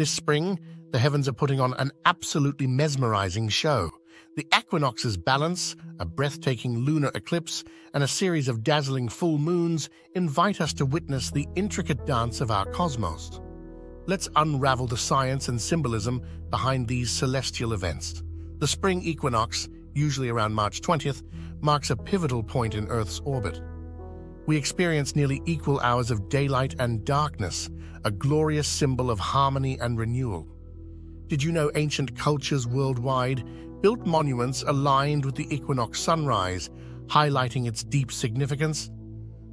This spring, the heavens are putting on an absolutely mesmerizing show. The equinoxes balance, a breathtaking lunar eclipse, and a series of dazzling full moons invite us to witness the intricate dance of our cosmos. Let's unravel the science and symbolism behind these celestial events. The spring equinox, usually around March 20th, marks a pivotal point in Earth's orbit. We experience nearly equal hours of daylight and darkness, a glorious symbol of harmony and renewal. Did you know ancient cultures worldwide built monuments aligned with the equinox sunrise, highlighting its deep significance?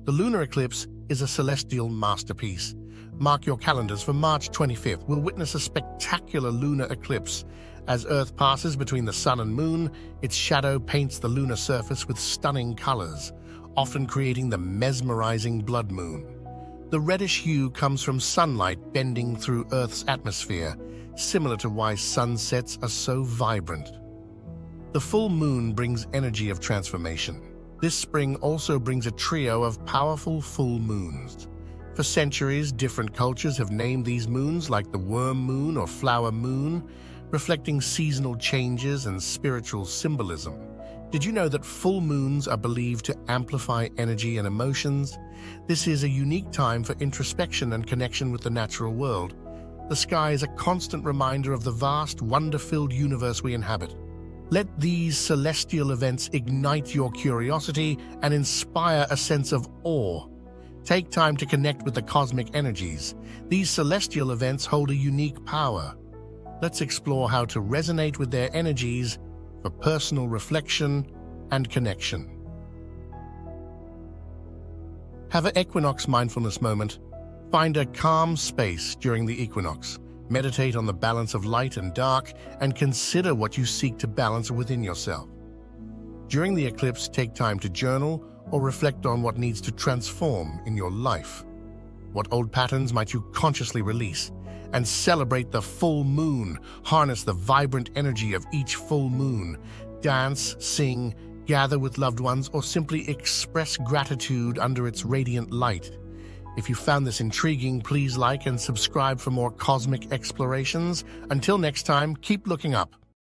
The lunar eclipse is a celestial masterpiece. Mark your calendars for March 25th. We'll witness a spectacular lunar eclipse. As Earth passes between the sun and moon, its shadow paints the lunar surface with stunning colors, often creating the mesmerizing blood moon. The reddish hue comes from sunlight bending through Earth's atmosphere, similar to why sunsets are so vibrant. The full moon brings energy of transformation. This spring also brings a trio of powerful full moons. For centuries, different cultures have named these moons like the worm moon or flower moon, reflecting seasonal changes and spiritual symbolism. Did you know that full moons are believed to amplify energy and emotions? This is a unique time for introspection and connection with the natural world. The sky is a constant reminder of the vast, wonder-filled universe we inhabit. Let these celestial events ignite your curiosity and inspire a sense of awe. Take time to connect with the cosmic energies. These celestial events hold a unique power. Let's explore how to resonate with their energies for personal reflection and connection. Have an equinox mindfulness moment. Find a calm space during the equinox. Meditate on the balance of light and dark and consider what you seek to balance within yourself. During the eclipse, take time to journal or reflect on what needs to transform in your life. What old patterns might you consciously release? And celebrate the full moon. Harness the vibrant energy of each full moon. Dance, sing, gather with loved ones, or simply express gratitude under its radiant light. If you found this intriguing, please like and subscribe for more cosmic explorations. Until next time, keep looking up.